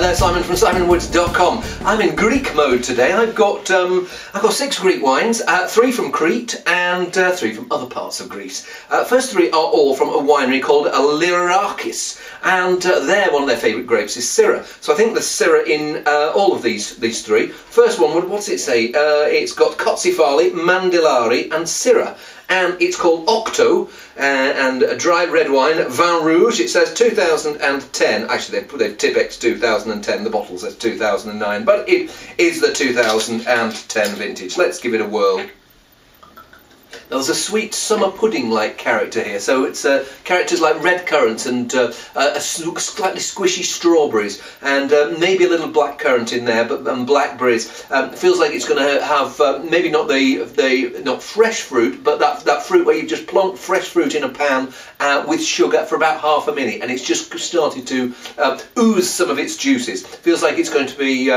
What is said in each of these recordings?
Hi there, Simon from SimonWoods.com. I'm in Greek mode today. I've got 6 Greek wines, 3 from Crete and 3 from other parts of Greece. First 3 are all from a winery called Lyrarakis, and one of their favourite grapes is Syrah. So I think the Syrah in all of these 3. First one, what's it say? It's got Kotsifali, Mandelari and Syrah. And it's called Octo, and a dry red wine, Vin Rouge. It says 2010. Actually, they've Tipex 2010. The bottle says 2009, but it is the 2010 vintage. Let's give it a whirl. Now, there's a sweet summer pudding-like character here, so it's characters like red currants and slightly squishy strawberries, and maybe a little black currant in there, but blackberries. Feels like it's going to have maybe not not fresh fruit, but that fruit where you just plonk fresh fruit in a pan with sugar for about half a minute, and it's just started to ooze some of its juices. Feels like it's going to be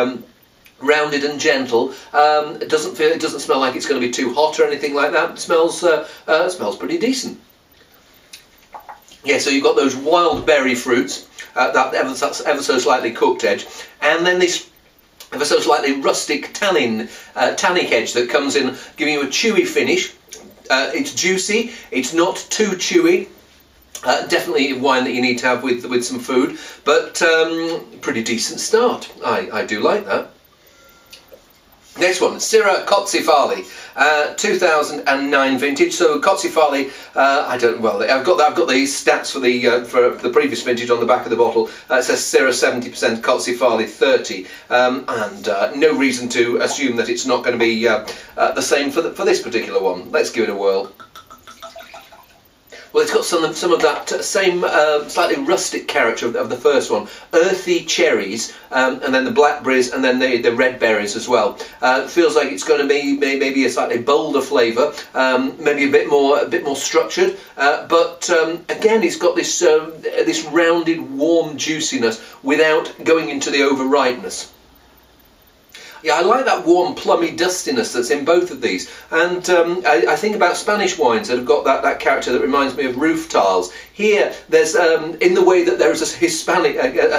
rounded and gentle. It doesn't smell like it's going to be too hot or anything like that. It smells pretty decent. Yeah, so you've got those wild berry fruits, that ever so slightly cooked edge, and then this ever so slightly rustic tannic edge that comes in, giving you a chewy finish. It's juicy. It's not too chewy. Definitely wine that you need to have with some food, but pretty decent start. I do like that. Next one, Syrah Kotsifali, 2009 vintage. So Kotsifali, I've got the stats for the previous vintage on the back of the bottle. It says Syrah 70%, Kotsifali 30%, and no reason to assume that it's not going to be the same for this particular one. Let's give it a whirl. Well, it's got some of that same slightly rustic character of the first one. Earthy cherries, and then the blackberries, and then the red berries as well. Feels like it's going to be maybe a slightly bolder flavour, maybe a bit more structured. But again, it's got this rounded, warm juiciness without going into the overripeness. Yeah, I like that warm, plummy dustiness that's in both of these. And I think about Spanish wines that have got that character that reminds me of roof tiles. Here, there's in the way that there is a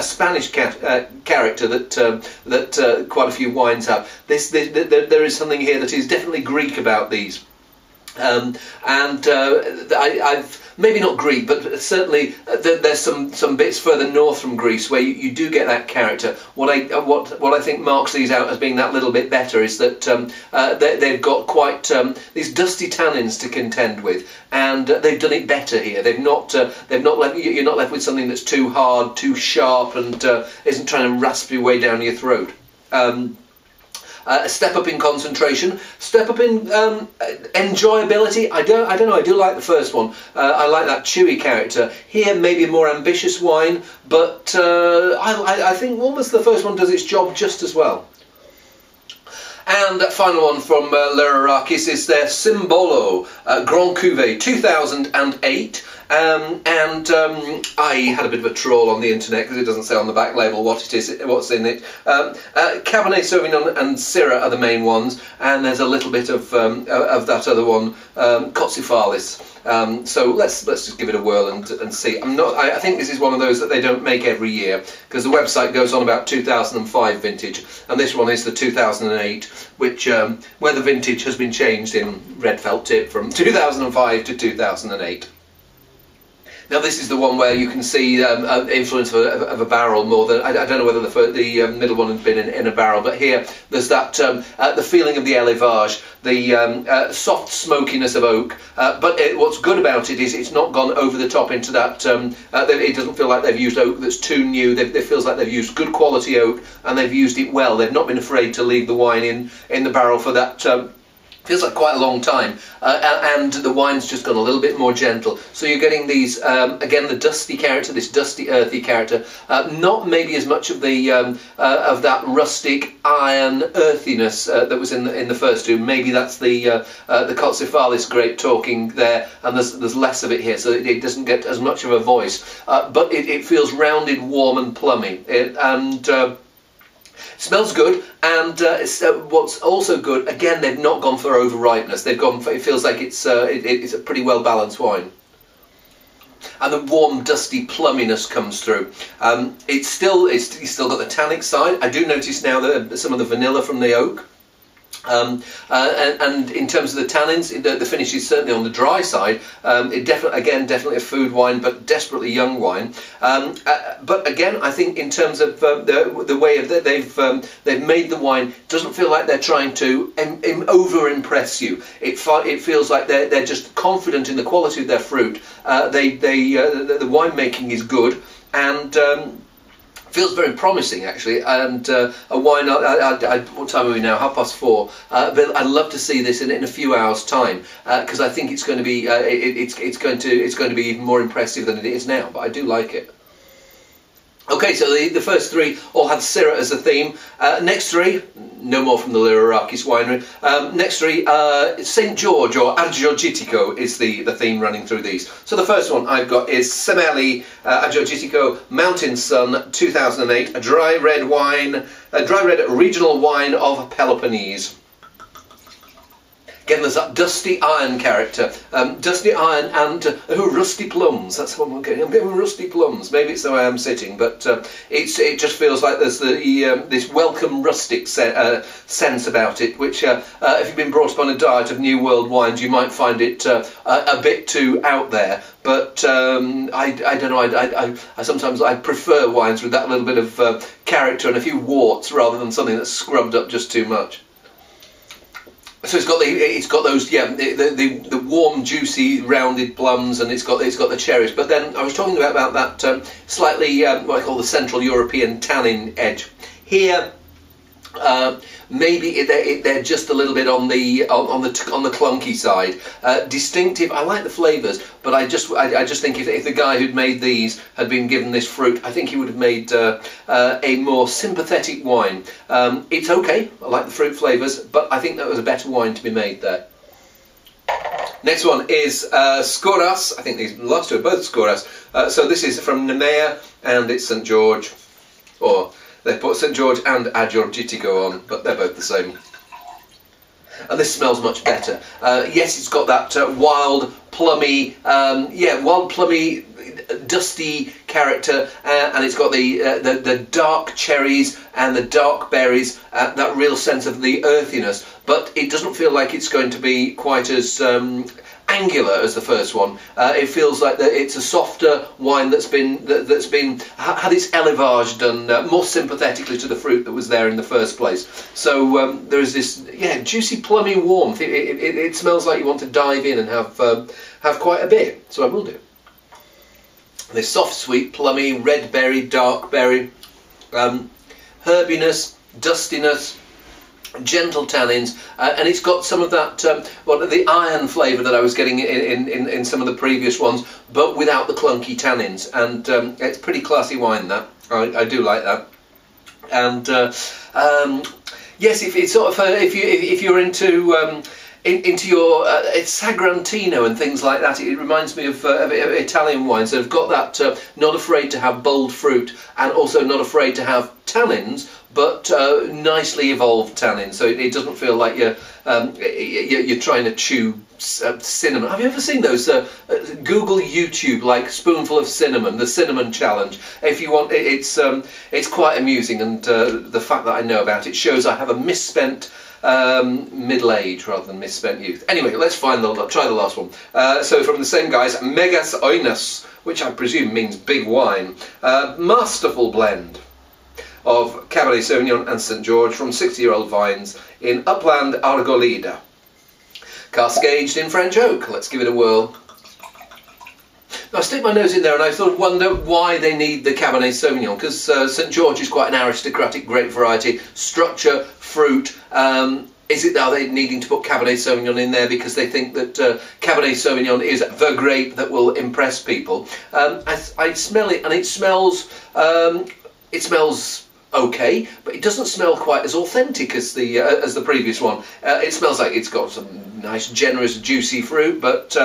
Spanish character that quite a few wines have. There is something here that is definitely Greek about these. I've maybe not Greek, but certainly there's some bits further north from Greece where you do get that character. What I think marks these out as being that little bit better is that they've got quite these dusty tannins to contend with, and they've done it better here. You're not left with something that's too hard, too sharp, and isn't trying to rasp your way down your throat. A step up in concentration, step up in enjoyability. I don't know. I do like the first one. I like that chewy character. Here, maybe a more ambitious wine, but I think almost the first one does its job just as well. And that final one from Lyrarakis is their Symbolo, Grand Cuvée, 2008. I had a bit of a troll on the internet because it doesn't say on the back label what it is, what's in it. Cabernet Sauvignon and Syrah are the main ones, and there's a little bit of that other one, Kotsifalis. So let's just give it a whirl and see. I think this is one of those that they don't make every year, because the website goes on about 2005 vintage, and this one is the 2008, which where the vintage has been changed in red felt tip from 2005 to 2008. Now this is the one where you can see influence of a barrel more than I don't know whether the middle one had been in a barrel, but here there's that the feeling of the élevage, the soft smokiness of oak. But what's good about it is it's not gone over the top into that. It doesn't feel like they've used oak that's too new. It feels like they've used good quality oak and they've used it well. They've not been afraid to leave the wine in the barrel for that. Feels like quite a long time, and the wine's just gone a little bit more gentle. So you're getting these, again, the dusty character, this dusty, earthy character, not maybe as much of the of that rustic iron earthiness that was in the first two. Maybe that's the Kotsifalis grape talking there, and there's less of it here, so it doesn't get as much of a voice. But it feels rounded, warm, and plummy, smells good, and what's also good, again, they've not gone for overripeness. It feels like it's a pretty well balanced wine. and the warm, dusty plumminess comes through. It's still got the tannic side. I do notice now that some of the vanilla from the oak. And in terms of the tannins, the finish is certainly on the dry side. It definitely, again, definitely a food wine, but desperately young wine. But again, I think in terms of the way of that they've made the wine, it doesn't feel like they're trying to over impress you. It feels like they're just confident in the quality of their fruit. The winemaking is good, and feels very promising, actually, and a wine. What time are we now? 4:30. But I'd love to see this in a few hours' time, because I think it's going to be it's going to be even more impressive than it is now. But I do like it. Okay, so the first three all had Syrah as a theme. Next three, no more from the Lyrarakis winery. Next three, St George or Agiorgitiko is the theme running through these. So the first one I've got is Semeli, Agiorgitiko, Mountain Sun, 2008, a dry red regional wine of Peloponnese. Again, there's that dusty iron character, dusty iron and rusty plums. That's what I'm getting. I'm getting rusty plums. Maybe it's the way I'm sitting, but it just feels like there's this welcome rustic sense about it, which if you've been brought up on a diet of New World wines, you might find it a bit too out there. But I don't know. I sometimes I prefer wines with that little bit of character and a few warts rather than something that's scrubbed up just too much. So it's got those, yeah, the warm, juicy, rounded plums, and it's got the cherries. But then I was talking about that slightly what I call the Central European tannin edge here. Maybe they're just a little bit on the clunky side. Distinctive. I like the flavours, but I just think if the guy who'd made these had been given this fruit, I think he would have made a more sympathetic wine. It's okay. I like the fruit flavours, but I think that was a better wine to be made there. Next one is Skouras. I think these last two are both Skouras. So this is from Nemea, and it's St George, or they put St George and Agiorgitiko on, but they're both the same. And this smells much better. Yes, it's got that wild, plummy, dusty character, and it's got the dark cherries and the dark berries, that real sense of the earthiness. But it doesn't feel like it's going to be quite as angular as the first one. It feels like that it's a softer wine that's had its élevage done more sympathetically to the fruit that was there in the first place. So there is this, yeah, juicy, plummy warmth. It smells like you want to dive in and have quite a bit. So I will do. This soft, sweet, plummy, red berry, dark berry, herbiness, dustiness, gentle tannins, and it's got some of that the iron flavour that I was getting in some of the previous ones, but without the clunky tannins. And it's pretty classy wine, that. I do like that. And yes, if you're into your it's Sagrantino and things like that, it reminds me of Italian wines. So they've got that not afraid to have bold fruit and also not afraid to have tannins, but nicely evolved tannins. So it doesn't feel like you're trying to chew cinnamon. Have you ever seen those? Google YouTube, like spoonful of cinnamon, the cinnamon challenge. If you want, it's quite amusing, and the fact that I know about it shows I have a misspent middle age rather than misspent youth. Anyway, let's try the last one. So from the same guys, Megas Oinos, which I presume means big wine. Masterful blend of Cabernet Sauvignon and St George from 60-year-old vines in upland Argolida. Cask aged in French oak. Let's give it a whirl. I stick my nose in there and I sort of wonder why they need the Cabernet Sauvignon, because St George is quite an aristocratic grape variety. Structure, fruit. Are they needing to put Cabernet Sauvignon in there because they think that Cabernet Sauvignon is the grape that will impress people? I smell it, and it smells okay, but it doesn't smell quite as authentic as the previous one. It smells like it's got some nice, generous, juicy fruit, but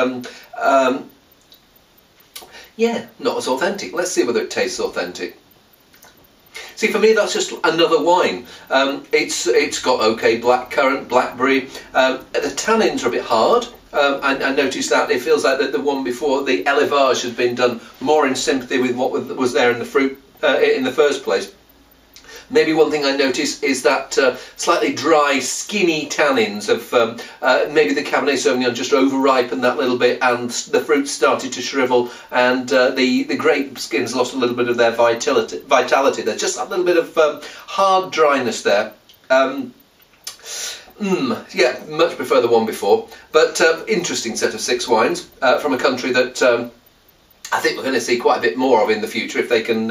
yeah, not as authentic. Let's see whether it tastes authentic. See, for me, that's just another wine. It's got okay blackcurrant, blackberry. The tannins are a bit hard. I noticed that it feels like that the one before, the élevage, has been done more in sympathy with what was there in the fruit in the first place. Maybe one thing I noticed is that slightly dry, skinny tannins of maybe the Cabernet Sauvignon just overripened that little bit, and the fruit started to shrivel, and the grape skins lost a little bit of their vitality. There's just that little bit of hard dryness there. Yeah, much prefer the one before, but interesting set of six wines from a country that I think we're going to see quite a bit more of in the future if they can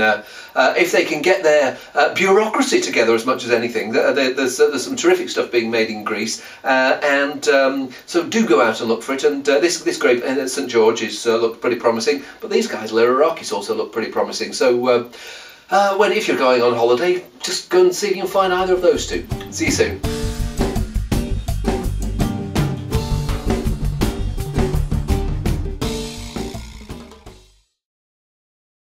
get their bureaucracy together as much as anything. There's some terrific stuff being made in Greece, and so do go out and look for it. And this grape at St George is looked pretty promising, but these guys Lyrarakis also look pretty promising. So if you're going on holiday, just go and see if you can find either of those two. See you soon.